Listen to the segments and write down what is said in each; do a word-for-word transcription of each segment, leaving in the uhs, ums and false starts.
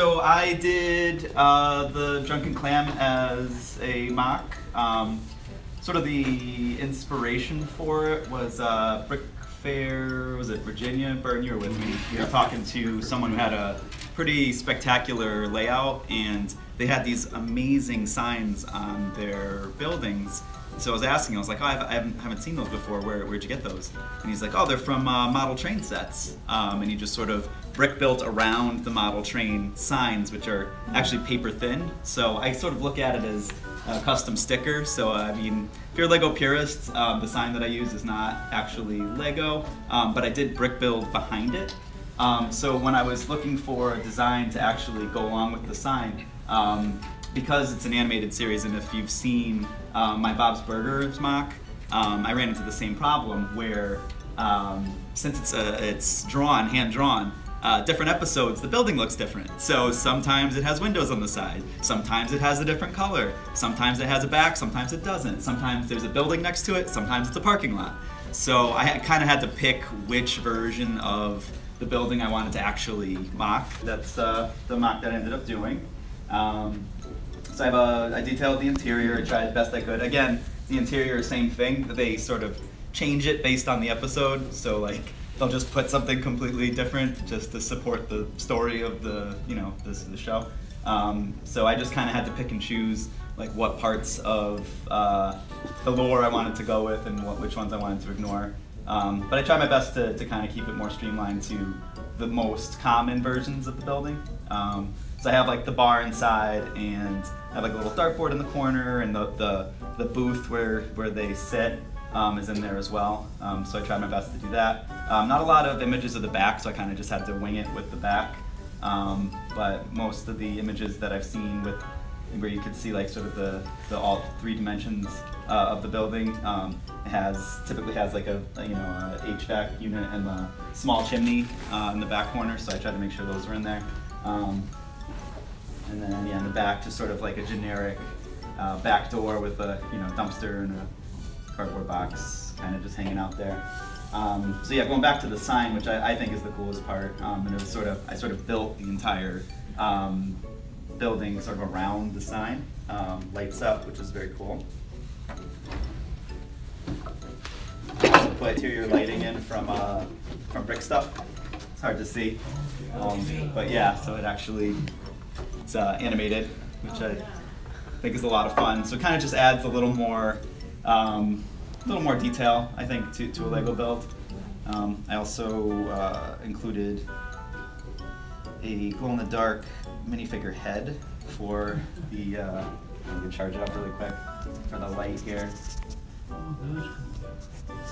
so I did uh, The Drunken Clam as a M O C. Um, sort of the inspiration for it was uh, Brick Fair, was it Virginia? Bern, you were with me. You were talking to someone who had a pretty spectacular layout, and they had these amazing signs on their buildings. So I was asking, I was like, oh, I've, I haven't, haven't seen those before, Where, where'd you get those? And he's like, oh, they're from uh, model train sets. Um, and he just sort of brick built around the model train signs, which are actually paper thin. So I sort of look at it as a custom sticker. So uh, I mean, if you're Lego purists, um, the sign that I use is not actually Lego, um, but I did brick build behind it. Um, so when I was looking for a design to actually go along with the sign, um, because it's an animated series, and if you've seen uh, my Bob's Burgers M O C, um, I ran into the same problem where, um, since it's uh, it's drawn, hand-drawn, uh, different episodes, the building looks different. So sometimes it has windows on the side, sometimes it has a different color, sometimes it has a back, sometimes it doesn't, sometimes there's a building next to it, sometimes it's a parking lot. So I kind of had to pick which version of the building I wanted to actually M O C. That's uh, the M O C that I ended up doing. Um, So I, have a, I detailed the interior, I tried the best I could. Again, the interior, same thing. They sort of change it based on the episode. So like, they'll just put something completely different just to support the story of the, you know, this the show. Um, so I just kind of had to pick and choose like what parts of uh, the lore I wanted to go with and what, which ones I wanted to ignore. Um, but I tried my best to, to kind of keep it more streamlined to the most common versions of the building. Um, So I have like the bar inside, and I have like a little dartboard in the corner, and the, the, the booth where, where they sit um, is in there as well. Um, so I tried my best to do that. Um, not a lot of images of the back, so I kind of just had to wing it with the back. Um, but most of the images that I've seen with, where you could see like sort of the, the all three dimensions uh, of the building, um, it has, typically has like a, you know, a H V A C unit and a small chimney uh, in the back corner, so I tried to make sure those were in there. Um, And then yeah, in the back, just sort of like a generic uh, back door with a you know dumpster and a cardboard box, kind of just hanging out there. Um, so yeah, going back to the sign, which I, I think is the coolest part, um, and it was sort of I sort of built the entire um, building sort of around the sign, um, lights up, which is very cool. So put interior lighting in from uh, from Brickstuff. It's hard to see, um, but yeah, so it actually. It's uh, animated, which I think is a lot of fun. So it kind of just adds a little more, um, a little more detail, I think, to, to a Lego build. Um, I also uh, included a glow-in-the-dark minifigure head for the. Uh, I'm gonna charge it up really quick for the light here. Oh, good. I don't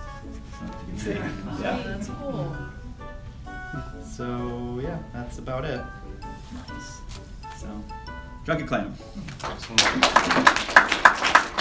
know if you can see. Yeah. That's cool. So yeah, that's about it. Nice. So, Drunken Clam. Excellent.